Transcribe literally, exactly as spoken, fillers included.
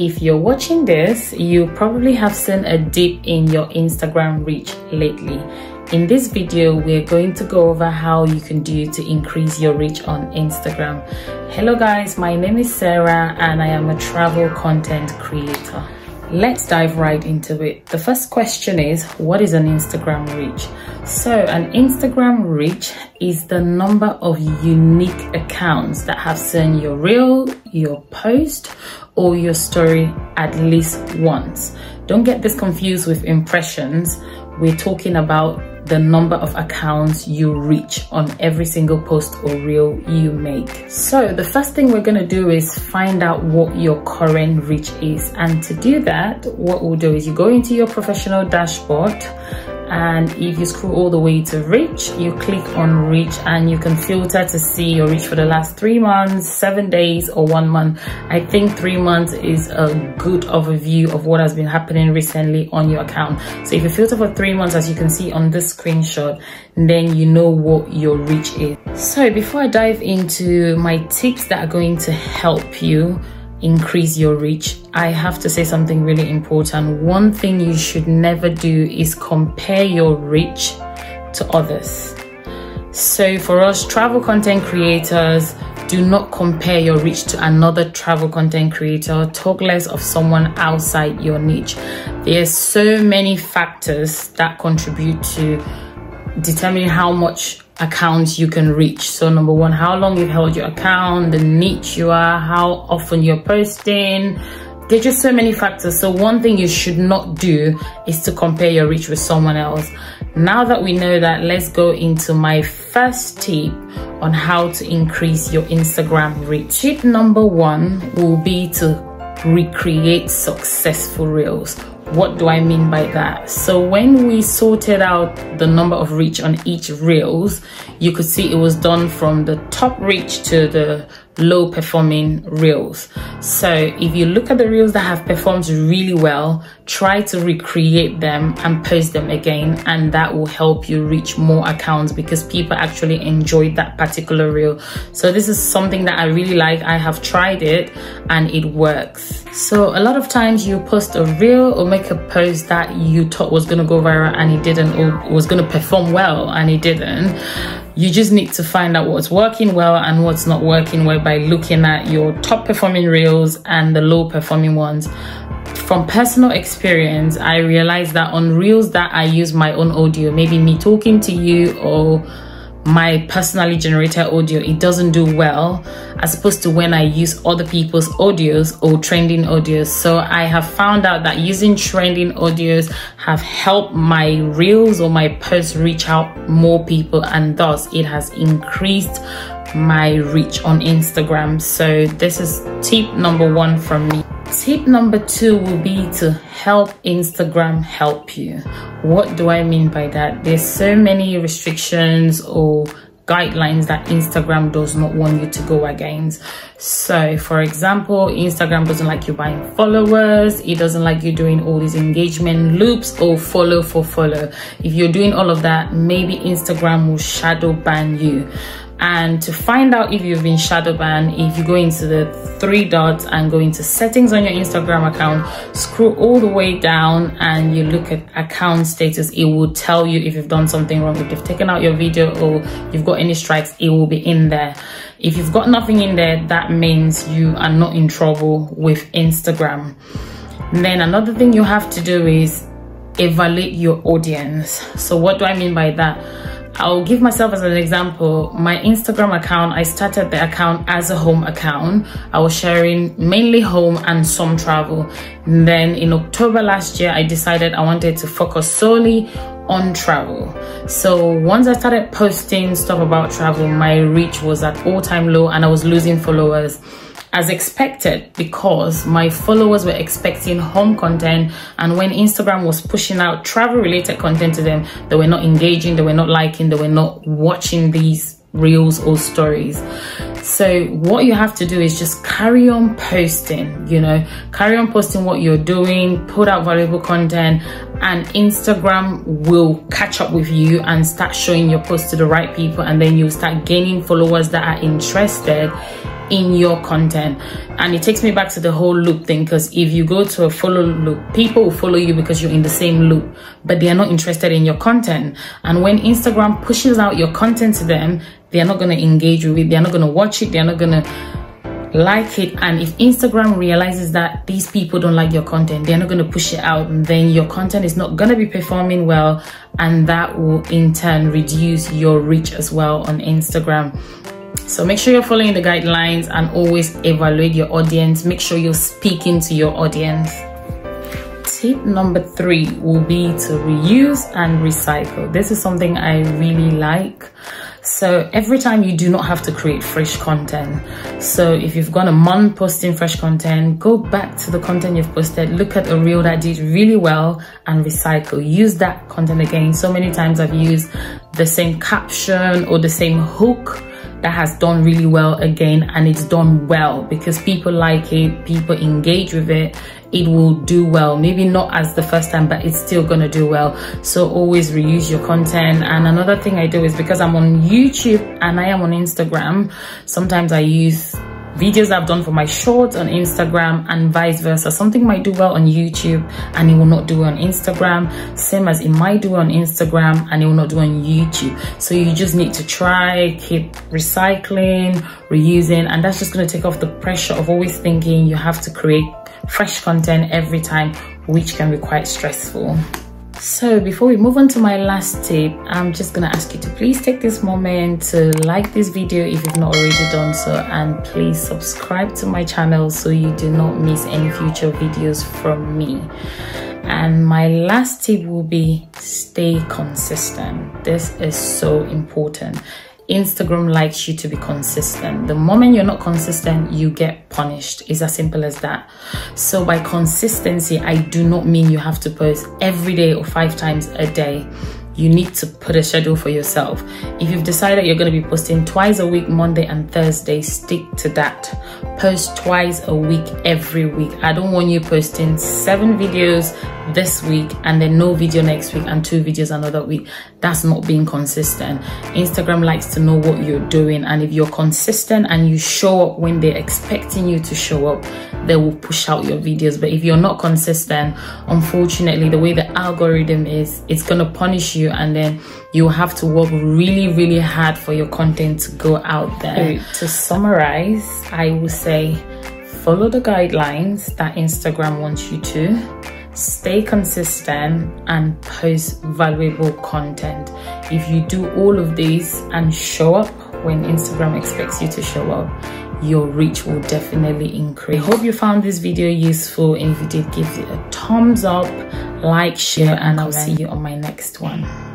If you're watching this, you probably have seen a dip in your Instagram reach lately. In this video, we're going to go over how you can do to increase your reach on Instagram. Hello guys, my name is Sarah and I am a travel content creator. Let's dive right into it. The first question is, what is an Instagram reach? So an Instagram reach is the number of unique accounts that have seen your reel, your post, or your story at least once. Don't get this confused with impressions. We're talking about the number of accounts you reach on every single post or reel you make. So the first thing we're going to do is find out what your current reach is. And to do that, what we'll do is you go into your professional dashboard, and if you scroll all the way to reach, you click on reach and you can filter to see your reach for the last three months, seven days, or one month. I think three months is a good overview of what has been happening recently on your account. So if you filter for three months, as you can see on this screenshot, then you know what your reach is. So before I dive into my tips that are going to help you increase your reach, I have to say something really important. One thing you should never do is compare your reach to others. So for us travel content creators, do not compare your reach to another travel content creator. Talk less of someone outside your niche. There's so many factors that contribute to determining how much accounts you can reach. So number one, how long you've held your account, the niche you are, how often you're posting. There's just so many factors. So one thing you should not do is to compare your reach with someone else. Now that we know that, let's go into my first tip on how to increase your Instagram reach. Tip number one will be to recreate successful reels. What do I mean by that? So when we sorted out the number of reach on each reels, you could see it was done from the top reach to the low performing reels. So if you look at the reels that have performed really well, try to recreate them and post them again, and that will help you reach more accounts because people actually enjoyed that particular reel. So this is something that I really like. I have tried it and it works. So a lot of times you post a reel or make a post that you thought was going to go viral and it didn't, or was going to perform well and it didn't. You just need to find out what's working well and what's not working well by looking at your top performing reels and the low performing ones. From personal experience, I realized that on reels that I use my own audio, maybe me talking to you or my personally generated audio, it doesn't do well as opposed to when I use other people's audios or trending audios. So I have found out that using trending audios have helped my reels or my posts reach out more people, and thus it has increased my reach on Instagram. So this is tip number one from me. Tip number two will be to help Instagram help you. What do I mean by that? There's so many restrictions or guidelines that Instagram does not want you to go against. So for example, Instagram doesn't like you buying followers, it doesn't like you doing all these engagement loops or follow for follow. If you're doing all of that, maybe Instagram will shadow ban you. And to find out if you've been shadow banned, if you go into the three dots and go into settings on your Instagram account, scroll all the way down and you look at account status. It will tell you if you've done something wrong. If they've taken out your video or you've got any strikes, it will be in there. If you've got nothing in there, that means you are not in trouble with Instagram. And then another thing you have to do is evaluate your audience. So what do I mean by that? I'll give myself as an example. My Instagram account, I started the account as a home account. I was sharing mainly home and some travel. And then in October last year, I decided I wanted to focus solely on travel. So once I started posting stuff about travel, my reach was at all-time low and I was losing followers. As expected, because my followers were expecting home content, and when Instagram was pushing out travel related content to them, they were not engaging, they were not liking, they were not watching these reels or stories. So what you have to do is just carry on posting, you know, carry on posting what you're doing, put out valuable content, and Instagram will catch up with you and start showing your posts to the right people, and then you'll start gaining followers that are interested in your content. And it takes me back to the whole loop thing, because if you go to a follow loop, people will follow you because you're in the same loop, but they are not interested in your content. And when Instagram pushes out your content to them, they are not going to engage with it, they are not going to watch it, they are not going to like it. And if Instagram realizes that these people don't like your content, they're not going to push it out, and then your content is not going to be performing well, and that will in turn reduce your reach as well on Instagram. So make sure you're following the guidelines and always evaluate your audience. Make sure you're speaking to your audience. Tip number three will be to reuse and recycle. This is something I really like. So every time you do not have to create fresh content. So if you've gone a month posting fresh content, go back to the content you've posted, look at a reel that did really well and recycle. Use that content again. So many times I've used the same caption or the same hook that has done really well again, and it's done well because people like it, people engage with it, it will do well. Maybe not as the first time, but it's still gonna do well. So always reuse your content. And another thing I do is, because I'm on YouTube and I am on Instagram, sometimes I use videos I've done for my shorts on Instagram and vice versa. Something might do well on YouTube and it will not do well on Instagram, same as it might do well on Instagram and it will not do well on YouTube. So you just need to try, keep recycling, reusing, and that's just going to take off the pressure of always thinking you have to create fresh content every time, which can be quite stressful. So before we move on to my last tip, I'm just gonna ask you to please take this moment to like this video if you've not already done so, and please subscribe to my channel so you do not miss any future videos from me. And my last tip will be stay consistent. This is so important. Instagram likes you to be consistent. The moment you're not consistent, you get punished. It's as simple as that. So by consistency, I do not mean you have to post every day or five times a day. You need to put a schedule for yourself. If you've decided you're going to be posting twice a week, Monday and Thursday, stick to that. Post twice a week every week. I don't want you posting seven videos this week and then no video next week and two videos another week. That's not being consistent. Instagram likes to know what you're doing, and if you're consistent and you show up when they're expecting you to show up, they will push out your videos. But if you're not consistent, unfortunately, the way the algorithm is, it's going to punish you, and then you have to work really really hard for your content to go out there. So to summarize, I will say follow the guidelines that Instagram wants you to, stay consistent, and post valuable content. If you do all of these and show up when Instagram expects you to show up, your reach will definitely increase. I hope you found this video useful, and if you did, give it a thumbs up, like, share, and I'll see you on my next one.